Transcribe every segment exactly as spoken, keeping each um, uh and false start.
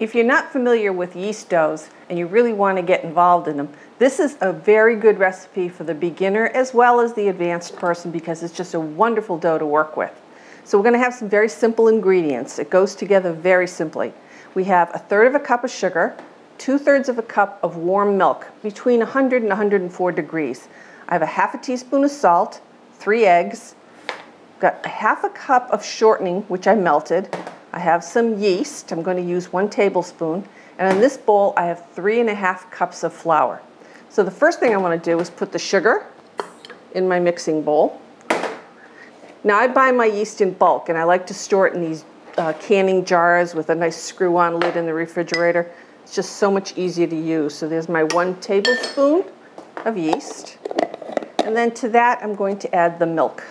If you're not familiar with yeast doughs and you really want to get involved in them, this is a very good recipe for the beginner as well as the advanced person because it's just a wonderful dough to work with. So we're going to have some very simple ingredients. It goes together very simply. We have a third of a cup of sugar, two-thirds of a cup of warm milk, between one hundred and one hundred four degrees. I have a half a teaspoon of salt, three eggs, got a half a cup of shortening, which I melted, I have some yeast, I'm going to use one tablespoon, and in this bowl I have three and a half cups of flour. So the first thing I want to do is put the sugar in my mixing bowl. Now I buy my yeast in bulk and I like to store it in these uh, canning jars with a nice screw-on lid in the refrigerator. It's just so much easier to use. So there's my one tablespoon of yeast, and then to that I'm going to add the milk,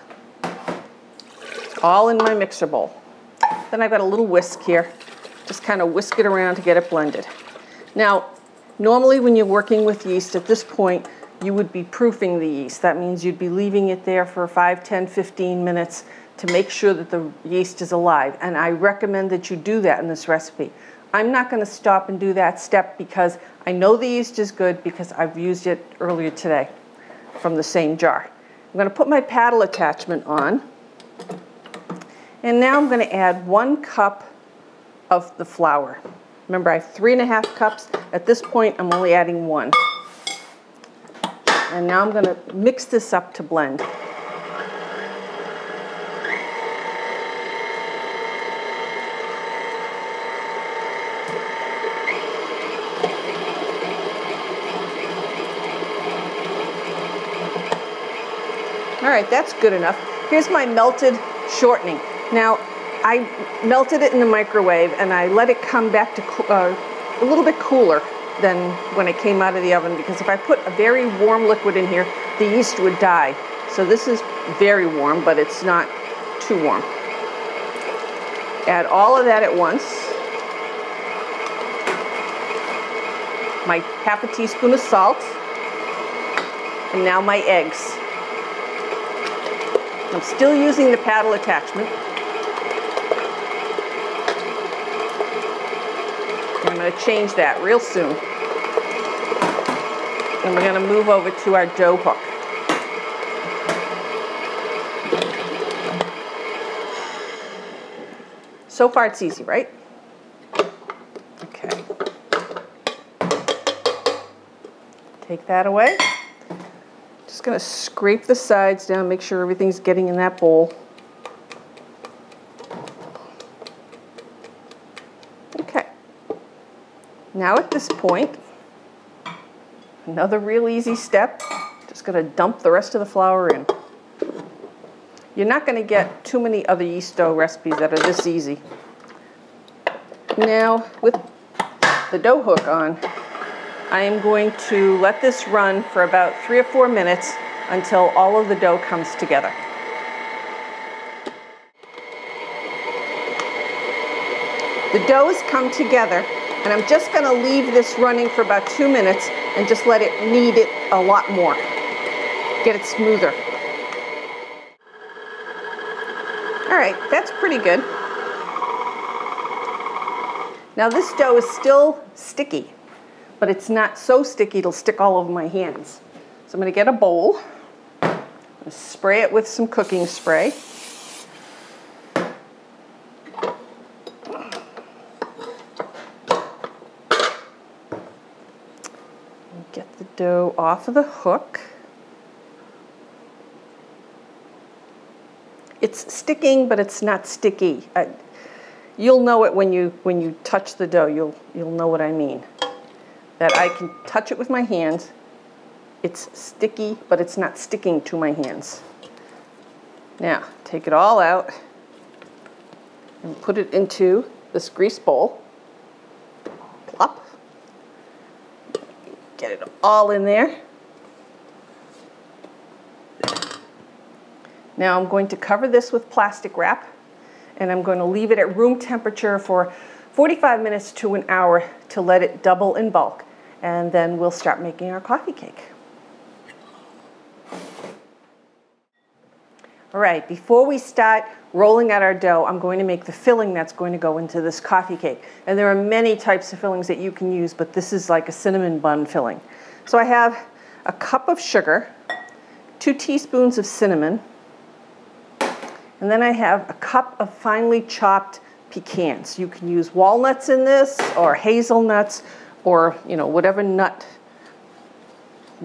all in my mixer bowl. Then I've got a little whisk here. Just kind of whisk it around to get it blended. Now, normally when you're working with yeast at this point, you would be proofing the yeast. That means you'd be leaving it there for five, ten, fifteen minutes to make sure that the yeast is alive. And I recommend that you do that in this recipe. I'm not going to stop and do that step because I know the yeast is good because I've used it earlier today from the same jar. I'm going to put my paddle attachment on. And now I'm going to add one cup of the flour. Remember, I have three and a half cups. At this point, I'm only adding one. And now I'm going to mix this up to blend. All right, that's good enough. Here's my melted shortening. Now, I melted it in the microwave and I let it come back to uh, a little bit cooler than when it came out of the oven, because if I put a very warm liquid in here, the yeast would die. So this is very warm, but it's not too warm. Add all of that at once. My half a teaspoon of salt. And now my eggs. I'm still using the paddle attachment. I'm going to change that real soon. And we're going to move over to our dough hook. So far it's easy, right? Okay. Take that away. Just going to scrape the sides down, make sure everything's getting in that bowl. Okay. Now at this point, another real easy step. Just going to dump the rest of the flour in. You're not going to get too many other yeast dough recipes that are this easy. Now with the dough hook on, I am going to let this run for about three or four minutes until all of the dough comes together. The dough has come together, and I'm just going to leave this running for about two minutes and just let it knead it a lot more, get it smoother. All right, that's pretty good. Now this dough is still sticky, but it's not so sticky it'll stick all over my hands. So I'm going to get a bowl, I'm going to spray it with some cooking spray. Get the dough off of the hook. It's sticking, but it's not sticky. I, you'll know it when you when you touch the dough. You'll you'll know what I mean. That I can touch it with my hands. It's sticky, but it's not sticking to my hands. Now, take it all out and put it into this grease bowl. Plop. Get it all in there. Now I'm going to cover this with plastic wrap, and I'm going to leave it at room temperature for forty-five minutes to an hour to let it double in bulk, and then we'll start making our coffee cake. All right, before we start rolling out our dough, I'm going to make the filling that's going to go into this coffee cake. And there are many types of fillings that you can use, but this is like a cinnamon bun filling. So I have a cup of sugar, two teaspoons of cinnamon, and then I have a cup of finely chopped pecans. You can use walnuts in this, or hazelnuts, or you know, whatever nut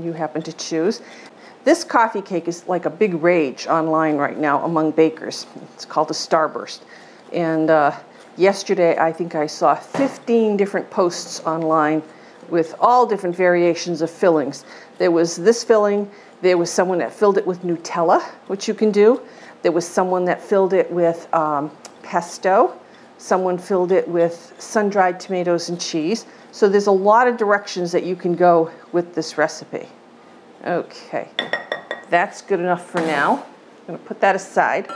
you happen to choose. This coffee cake is like a big rage online right now among bakers. It's called a Starburst. And uh, yesterday I think I saw fifteen different posts online with all different variations of fillings. There was this filling, there was someone that filled it with Nutella, which you can do. There was someone that filled it with um, pesto. Someone filled it with sun-dried tomatoes and cheese. So there's a lot of directions that you can go with this recipe. Okay, that's good enough for now. I'm going to put that aside.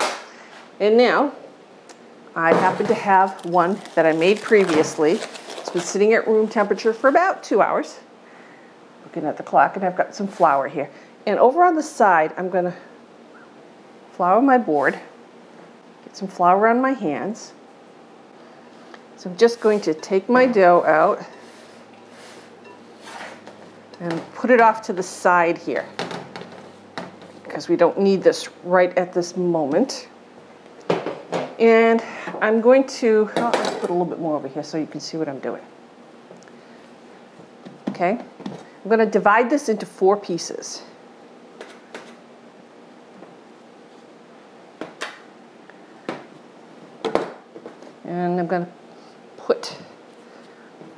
And now, I happen to have one that I made previously. It's been sitting at room temperature for about two hours. Looking at the clock, and I've got some flour here. And over on the side, I'm going to flour my board, get some flour on my hands. So I'm just going to take my dough out and put it off to the side here because we don't need this right at this moment. And I'm going to oh, I'll put a little bit more over here so you can see what I'm doing. Okay, I'm going to divide this into four pieces. And I'm going to put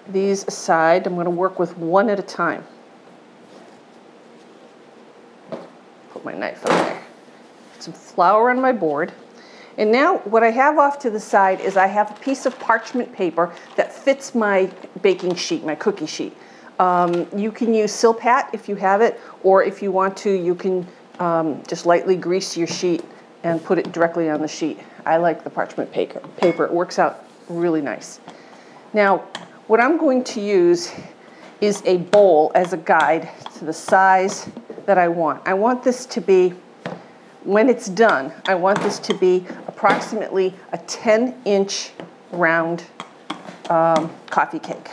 these aside. I'm going to work with one at a time. My knife on there. Put some flour on my board. And now what I have off to the side is I have a piece of parchment paper that fits my baking sheet, my cookie sheet. Um, you can use Silpat if you have it, or if you want to, you can um, just lightly grease your sheet and put it directly on the sheet. I like the parchment paper. paper. It works out really nice. Now, what I'm going to use is a bowl as a guide to the size that I want. I want this to be, when it's done, I want this to be approximately a ten inch round um, coffee cake.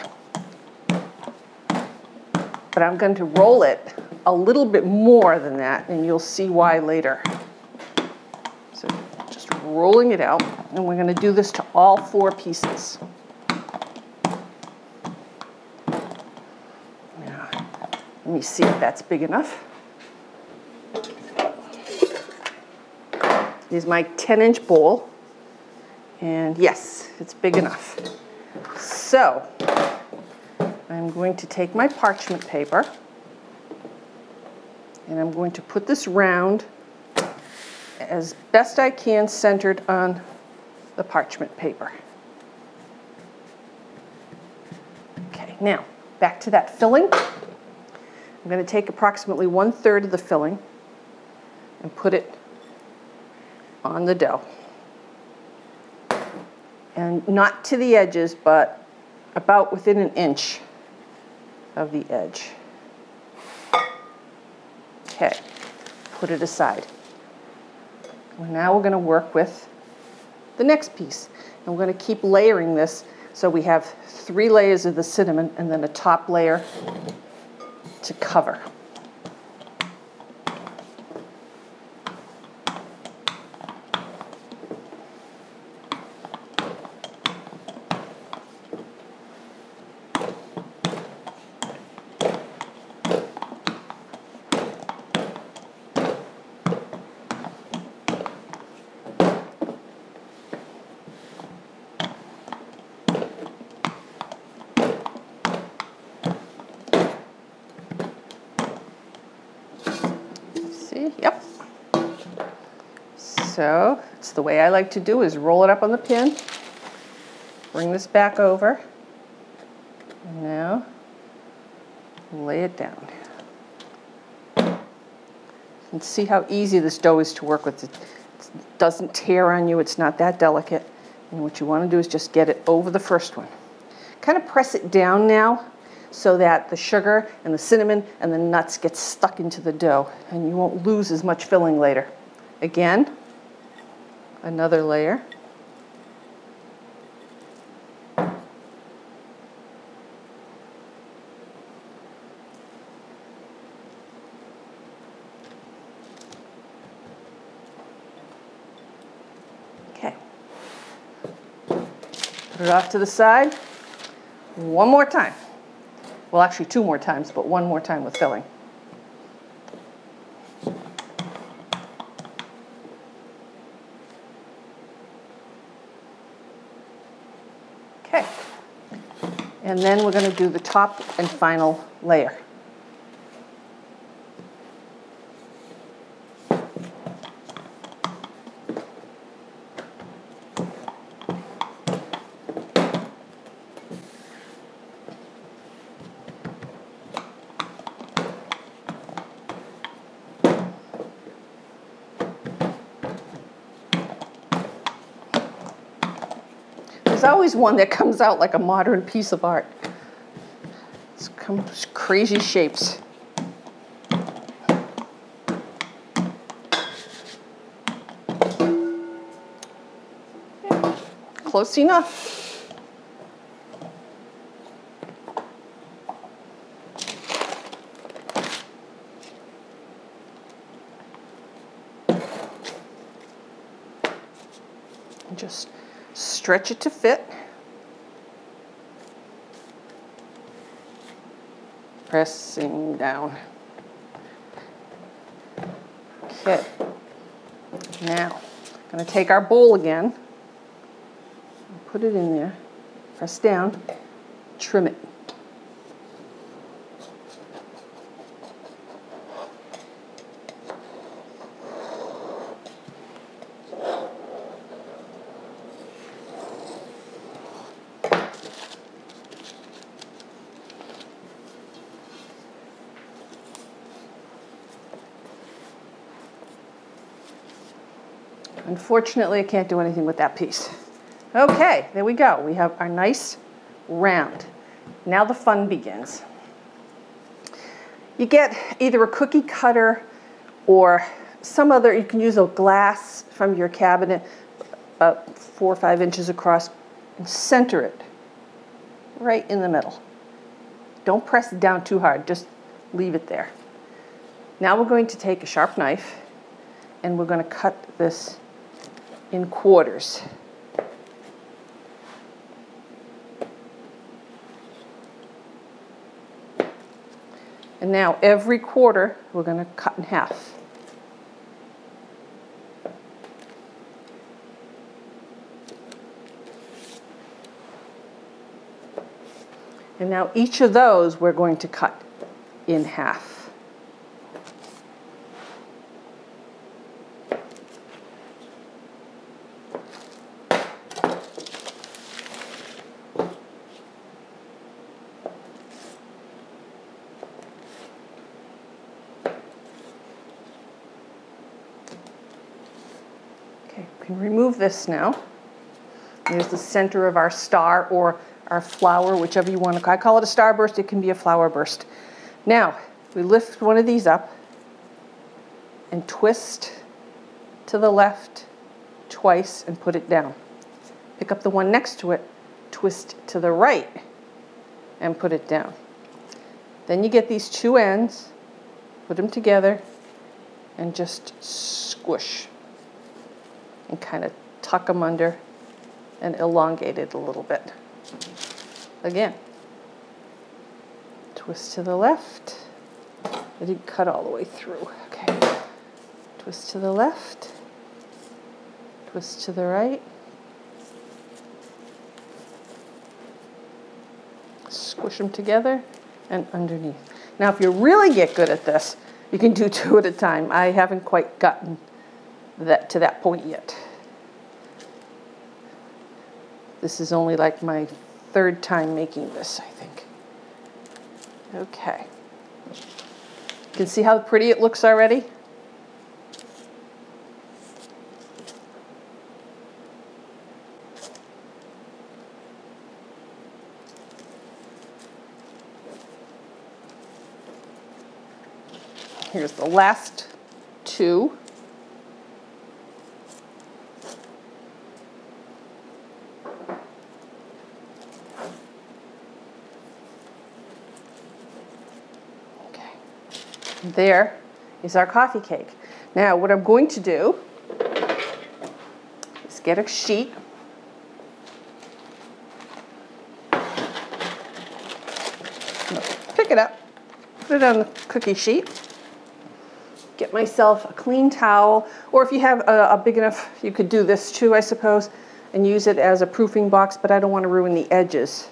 But I'm going to roll it a little bit more than that, and you'll see why later. So just rolling it out, and we're going to do this to all four pieces. Now, let me see if that's big enough. Is my ten inch bowl, and yes, it's big enough. So I'm going to take my parchment paper and I'm going to put this round as best I can centered on the parchment paper. Okay, now back to that filling. I'm going to take approximately one third of the filling and put it on the dough, and not to the edges, but about within an inch of the edge. Okay, put it aside. Well, now we're going to work with the next piece, and we're going to keep layering this, so we have three layers of the cinnamon and then a top layer to cover. Yep. So it's the way I like to do, is roll it up on the pin, bring this back over, and now lay it down. And see how easy this dough is to work with. It doesn't tear on you, it's not that delicate. And what you want to do is just get it over the first one. Kind of press it down now, so that the sugar and the cinnamon and the nuts get stuck into the dough, and you won't lose as much filling later. Again, another layer. Okay. Put it off to the side. One more time. Well, actually two more times, but one more time with filling. Okay. And then we're going to do the top and final layer. There's always one that comes out like a modern piece of art. It's come crazy shapes. Close enough. And just stretch it to fit. Pressing down. Okay. Now, I'm going to take our bowl again, put it in there, press down, trim it. Unfortunately, I can't do anything with that piece. Okay, there we go. We have our nice round. Now the fun begins. You get either a cookie cutter or some other, you can use a glass from your cabinet, about four or five inches across, and center it right in the middle. Don't press it down too hard, just leave it there. Now we're going to take a sharp knife and we're going to cut this in quarters. And now every quarter we're going to cut in half. And now each of those we're going to cut in half. Can remove this now. There's the center of our star or our flower, whichever you want to call it. I call it a starburst, it can be a flower burst. Now, we lift one of these up and twist to the left twice and put it down. Pick up the one next to it, twist to the right and put it down. Then you get these two ends, put them together and just squish. And kind of tuck them under and elongate it a little bit. Again, twist to the left. I didn't cut all the way through. Okay. Twist to the left, twist to the right, squish them together and underneath. Now, if you really get good at this, you can do two at a time. I haven't quite gotten that to that point yet. This is only like my third time making this, I think. Okay. You can see how pretty it looks already. Here's the last two. there is our coffee cake. Now what I'm going to do is get a sheet. Pick it up, put it on the cookie sheet. Get myself a clean towel, or if you have a, a big enough, you could do this too, I suppose, and use it as a proofing box, but I don't want to ruin the edges.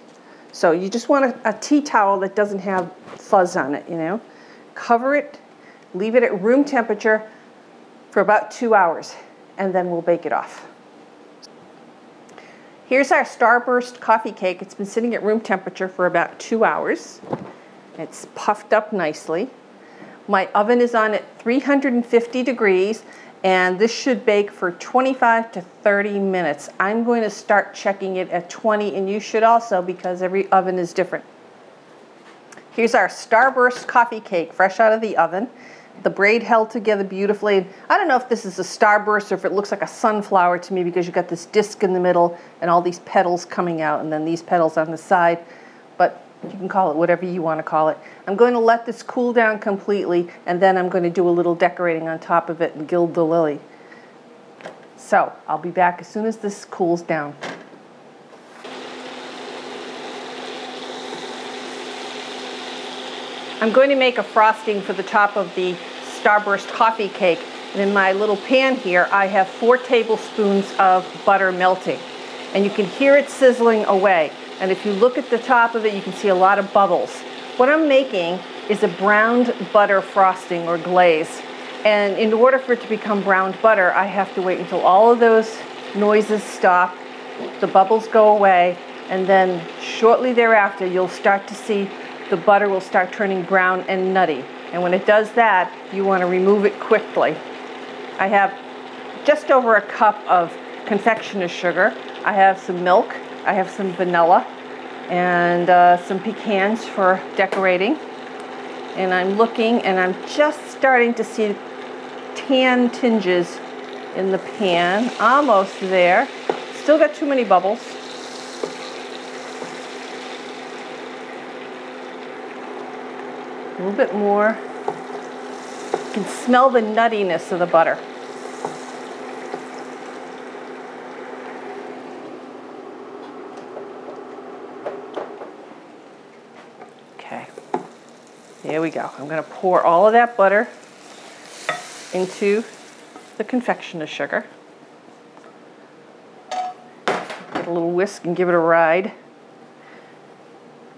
So you just want a, a tea towel that doesn't have fuzz on it, you know. Cover it, leave it at room temperature for about two hours, and then we'll bake it off. Here's our Starburst coffee cake. It's been sitting at room temperature for about two hours. It's puffed up nicely. My oven is on at three hundred fifty degrees, and this should bake for twenty-five to thirty minutes. I'm going to start checking it at twenty, and you should also, because every oven is different. Here's our Starburst coffee cake, fresh out of the oven. The braid held together beautifully. I don't know if this is a starburst or if it looks like a sunflower to me, because you've got this disc in the middle and all these petals coming out, and then these petals on the side. But you can call it whatever you want to call it. I'm going to let this cool down completely, and then I'm going to do a little decorating on top of it and gild the lily. So I'll be back as soon as this cools down. I'm going to make a frosting for the top of the Starburst coffee cake. And in my little pan here, I have four tablespoons of butter melting. And you can hear it sizzling away. And if you look at the top of it, you can see a lot of bubbles. What I'm making is a browned butter frosting or glaze. And in order for it to become browned butter, I have to wait until all of those noises stop, the bubbles go away, and then shortly thereafter, you'll start to see the butter will start turning brown and nutty. And when it does that, you want to remove it quickly. I have just over a cup of confectioner's sugar. I have some milk. I have some vanilla and uh, some pecans for decorating. And I'm looking, and I'm just starting to see tan tinges in the pan. Almost there. Still got too many bubbles. A little bit more. You can smell the nuttiness of the butter. Okay, there we go. I'm going to pour all of that butter into the confectioner's sugar. Get a little whisk and give it a ride.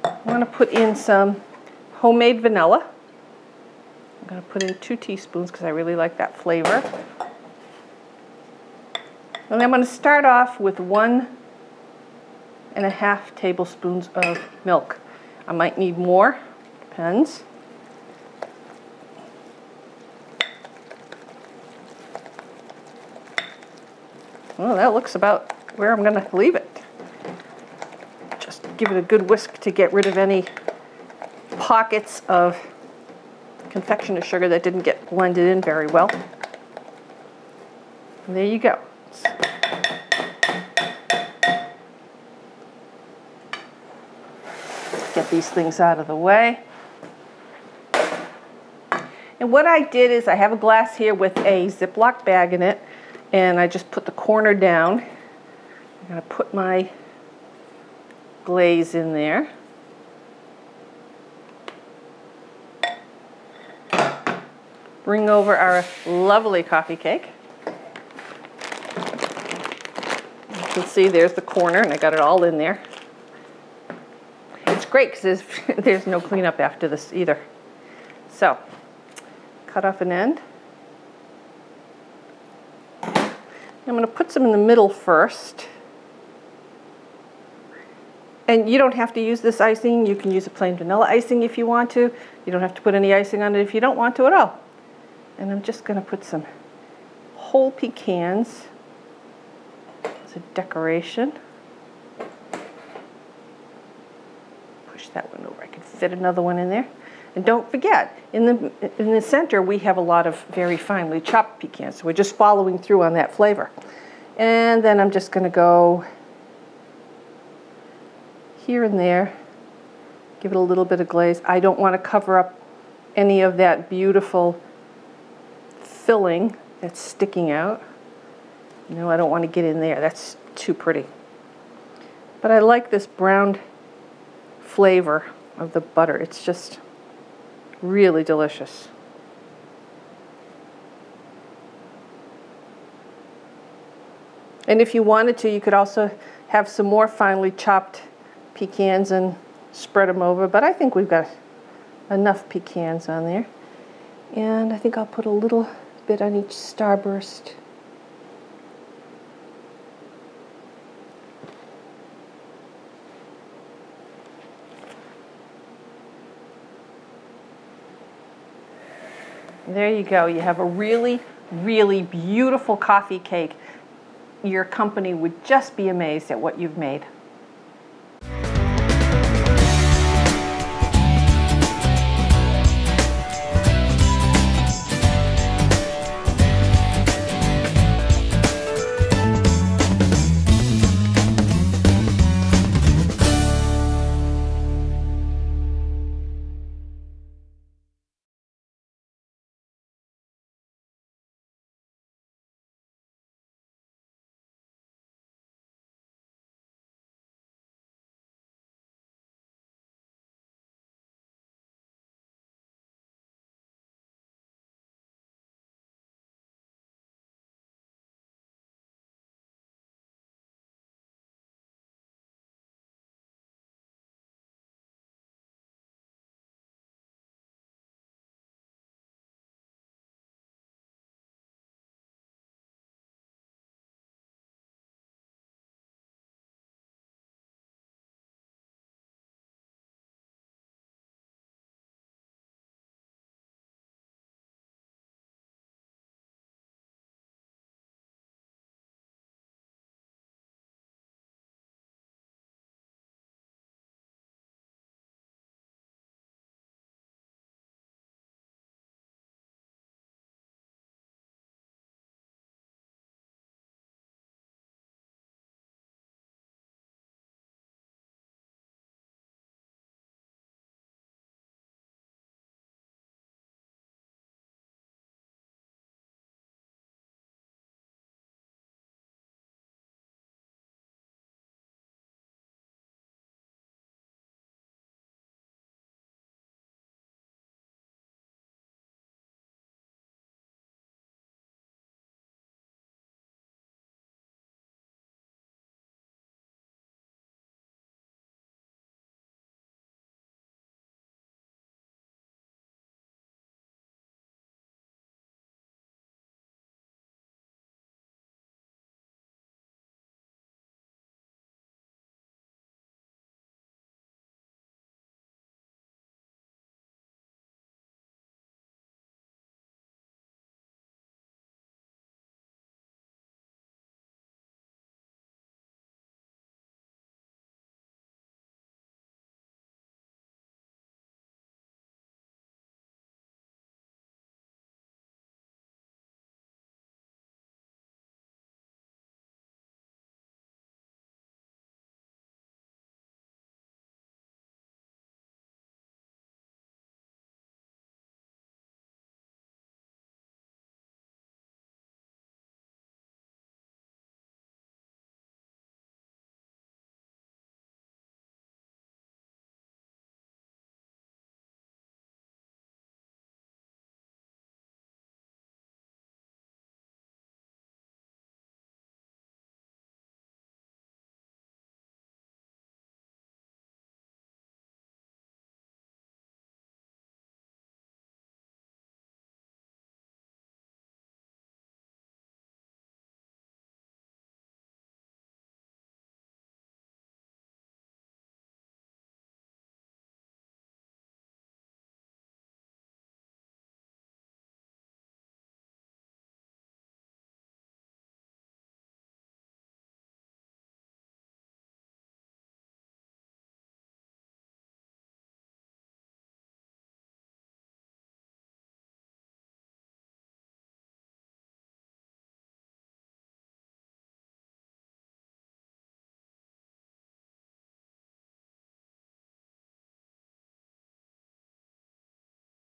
I'm going to put in some homemade vanilla. I'm going to put in two teaspoons because I really like that flavor. And I'm going to start off with one and a half tablespoons of milk. I might need more, depends. Well, that looks about where I'm going to leave it. Just give it a good whisk to get rid of any pockets of confectioner's sugar that didn't get blended in very well. And there you go. Get these things out of the way. And what I did is I have a glass here with a Ziploc bag in it, and I just put the corner down. I'm going to put my glaze in there. Bring over our lovely coffee cake. You can see there's the corner, and I got it all in there. It's great because there's, there's no cleanup after this either. So, cut off an end. I'm going to put some in the middle first. And you don't have to use this icing. You can use a plain vanilla icing if you want to. You don't have to put any icing on it if you don't want to at all. And I'm just going to put some whole pecans as a decoration. Push that one over. I can fit another one in there. And don't forget, in the, in the center we have a lot of very finely chopped pecans. So we're just following through on that flavor. And then I'm just going to go here and there. Give it a little bit of glaze. I don't want to cover up any of that beautiful filling that's sticking out. No, I don't want to get in there. That's too pretty. But I like this browned flavor of the butter. It's just really delicious. And if you wanted to, you could also have some more finely chopped pecans and spread them over, but I think we've got enough pecans on there. And I think I'll put a little bit on each starburst. There you go. You have a really, really beautiful coffee cake. Your company would just be amazed at what you've made.